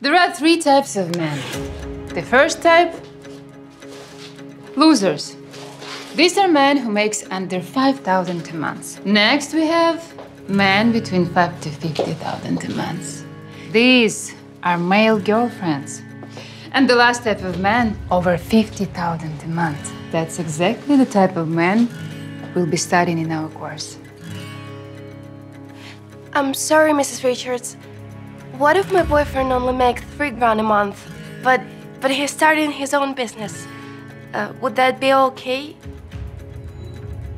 There are three types of men. The first type, losers. These are men who makes under 5,000 a month. Next we have men between 5 to 50,000 a month. These are male girlfriends. And the last type of man, over 50,000 a month. That's exactly the type of man we'll be studying in our course. I'm sorry, Mrs. Richards. What if my boyfriend only makes 3 grand a month, but he's starting his own business? Would that be okay?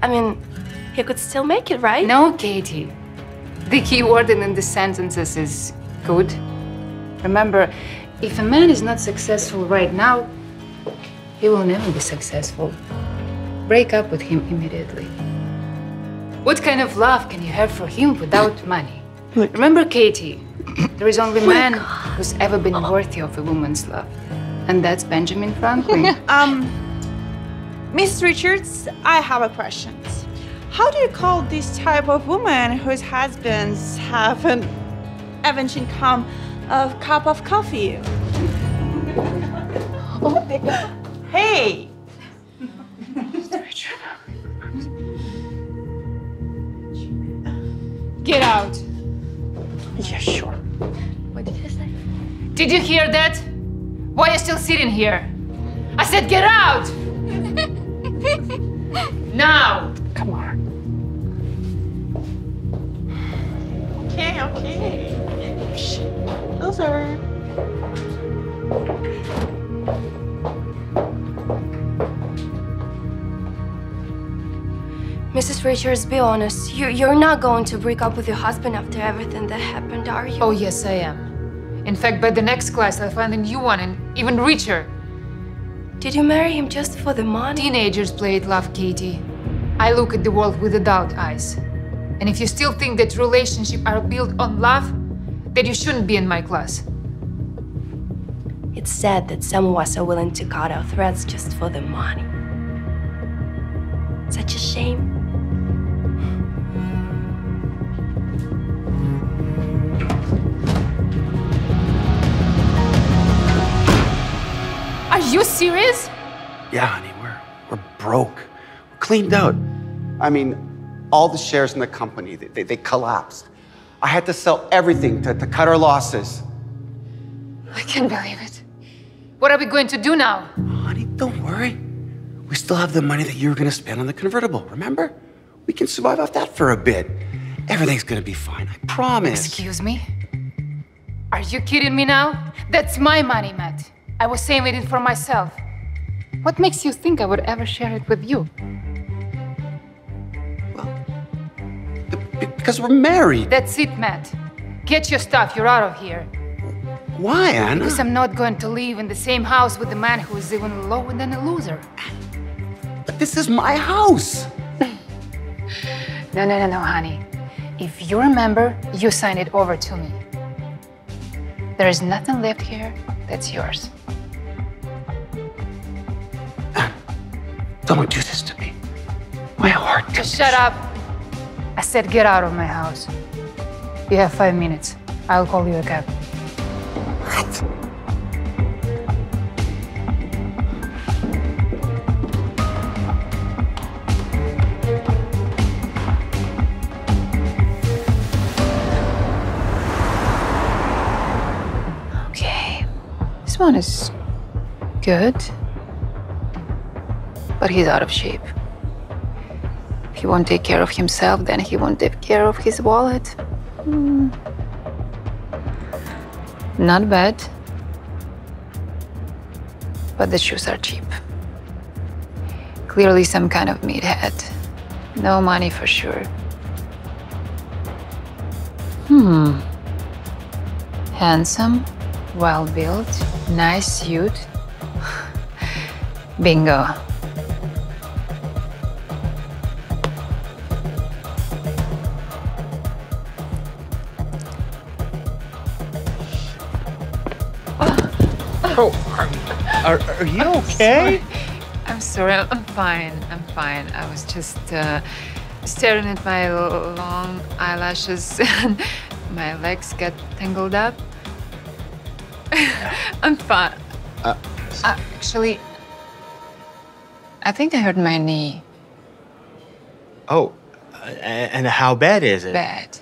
I mean, he could still make it, right? No, Katie. The key word in the sentences is could. Remember, if a man is not successful right now, he will never be successful. Break up with him immediately. What kind of love can you have for him without money? Remember, Katie, there is only man who's ever been worthy of a woman's love. And that's Benjamin Franklin. Miss Richards, I have a question. How do you call this type of woman whose husbands have an average income of a cup of coffee? Oh my God. Hey! Get out. Yeah, sure. What did I say? Did you hear that? Why are you still sitting here? I said get out! Now! Come on. Okay, okay. Loser. Mrs. Richards, be honest. You're not going to break up with your husband after everything that happened, are you? Oh, yes, I am. In fact, by the next class, I'll find a new one and even richer. Did you marry him just for the money? Teenagers play at love, Katie. I look at the world with adult eyes. And if you still think that relationships are built on love, then you shouldn't be in my class. It's sad that some of us are willing to cut our threads just for the money. Such a shame. Are you serious? Yeah, honey, we're broke. We're cleaned out. I mean, all the shares in the company, they collapsed. I had to sell everything to cut our losses. I can't believe it. What are we going to do now? Honey, don't worry. We still have the money that you were going to spend on the convertible, remember? We can survive off that for a bit. Everything's going to be fine, I promise. Excuse me? Are you kidding me now? That's my money, Matt. I was saving it for myself. What makes you think I would ever share it with you? Well, because we're married. That's it, Matt. Get your stuff, you're out of here. Why, Anna? Because I'm not going to live in the same house with a man who is even lower than a loser. But this is my house. No, honey. If you remember, you sign it over to me. There is nothing left here that's yours. Don't do this to me. My heart condition. Just shut up. I said get out of my house. You have 5 minutes. I'll call you a cab. What? This one is good, but he's out of shape. If he won't take care of himself, then he won't take care of his wallet. Not bad, but the shoes are cheap. Clearly some kind of meathead. No money for sure. Handsome, well-built, nice suit. Bingo. Oh, are you okay? I'm sorry, I'm fine, I'm fine. I was just staring at my long eyelashes and my legs got tangled up. I'm fine. Actually, I think I hurt my knee. Oh, and how bad is it? Bad.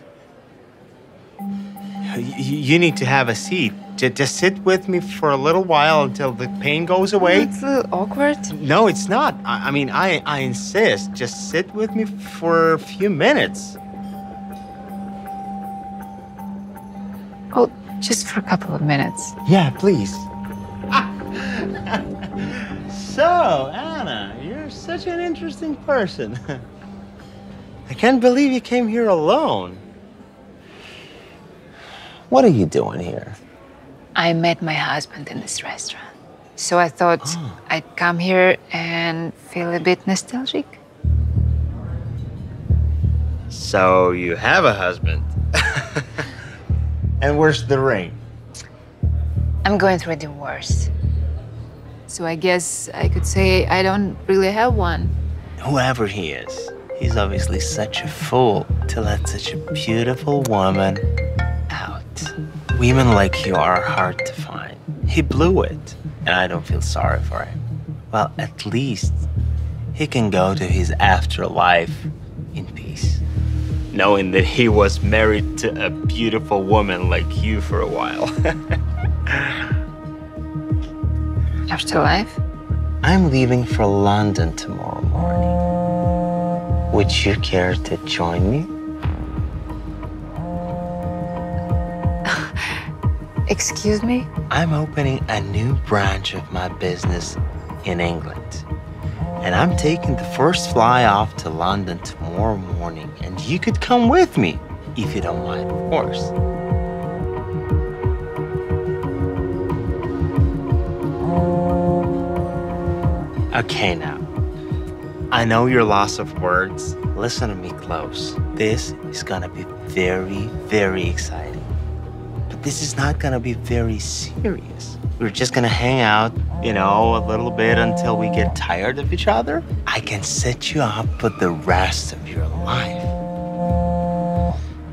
You need to have a seat. Just sit with me for a little while until the pain goes away. It's a little awkward. No, it's not. I mean, I insist. Just sit with me for a few minutes. Oh, just for a couple of minutes. Yeah, please. So, Anna, you're such an interesting person. I can't believe you came here alone. What are you doing here? I met my husband in this restaurant. So I thought I'd come here and feel a bit nostalgic. So you have a husband. And where's the ring? I'm going through a divorce. So I guess I could say I don't really have one. Whoever he is, he's obviously such a fool to let such a beautiful woman out. Women like you are hard to find. He blew it, and I don't feel sorry for him. Well, at least he can go to his afterlife in peace, knowing that he was married to a beautiful woman like you for a while. Afterlife? I'm leaving for London tomorrow morning. Would you care to join me? Excuse me? I'm opening a new branch of my business in England. And I'm taking the first fly off to London tomorrow morning. And you could come with me, if you don't mind, of course. Okay, now. I know your loss of words. Listen to me close. This is gonna be very, very exciting. This is not gonna be very serious. We're just gonna hang out, you know, a little bit until we get tired of each other. I can set you up for the rest of your life.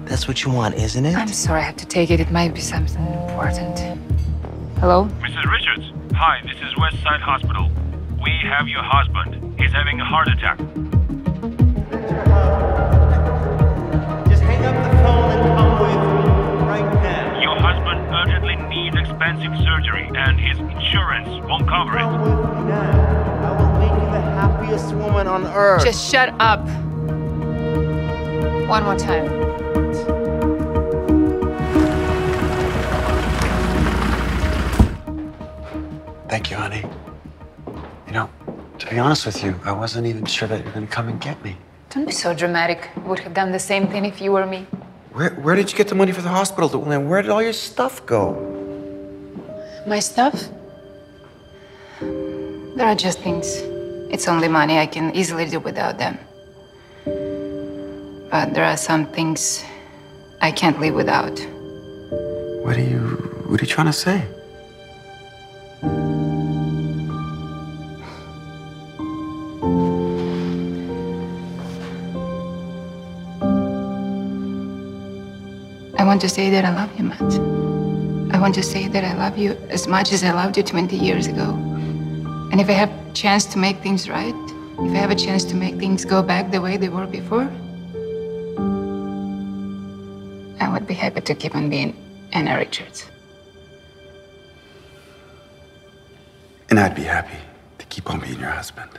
That's what you want, isn't it? I'm sorry, I have to take it. It might be something important. Hello? Mrs. Richards, hi, this is Westside Hospital. We have your husband. He's having a heart attack. Just hang up the phone and come with me right now. Your husband urgently needs expensive surgery, and his insurance won't cover it. Come with me now. I will make you the happiest woman on earth. Just shut up. One more time. Thank you, honey. You know, to be honest with you, I wasn't even sure that you were going to come and get me. Don't be so dramatic. I would have done the same thing if you were me. Where did you get the money for the hospital? And where did all your stuff go? My stuff? There are just things. It's only money. I can easily do without them. But there are some things I can't live without. What are you trying to say? I want to say that I love you, Matt. I want to say that I love you as much as I loved you 20 years ago. And if I have a chance to make things right, if I have a chance to make things go back the way they were before, I would be happy to keep on being Anna Richards. And I'd be happy to keep on being your husband.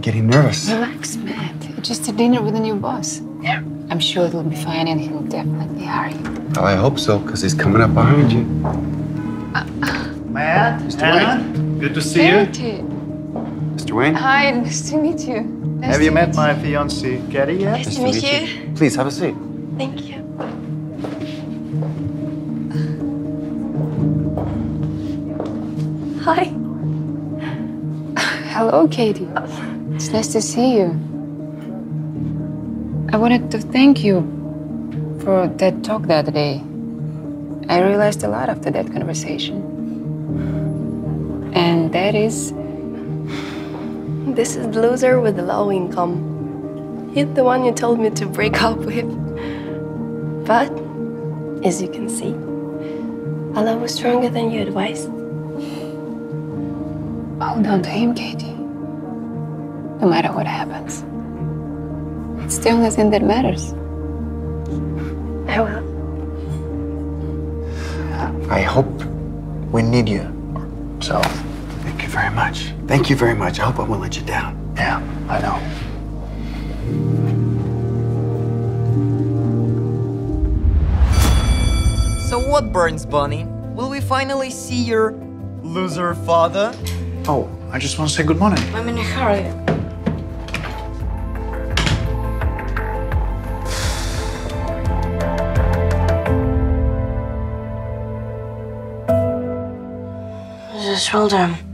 Getting nervous. Relax, Matt. Just a dinner with a new boss. Yeah. I'm sure it'll be fine, and he'll definitely hire you. Well, I hope so, because he's coming up behind you. Matt, Mr. Wayne, good to see you. Mr. Wayne. Hi, nice to meet you. Nice have you met my fiancée, Katie, yet? Nice to meet you. Please, have a seat. Thank you. Hi. Hello, Katie. It's nice to see you. I wanted to thank you for that talk that day. I realized a lot after that conversation. And that is? This is the loser with the low income. He's the one you told me to break up with. But, as you can see, Allah was stronger than you advised. Bow down to him, Katie. No matter what happens. It's the only thing that matters. I will. I hope we need you, so. Thank you very much. Thank you very much. I hope I won't let you down. Yeah, I know. So what, Burns Bunny? Will we finally see your loser father? Oh, I just want to say good morning. I'm in a hurry. Just hold on.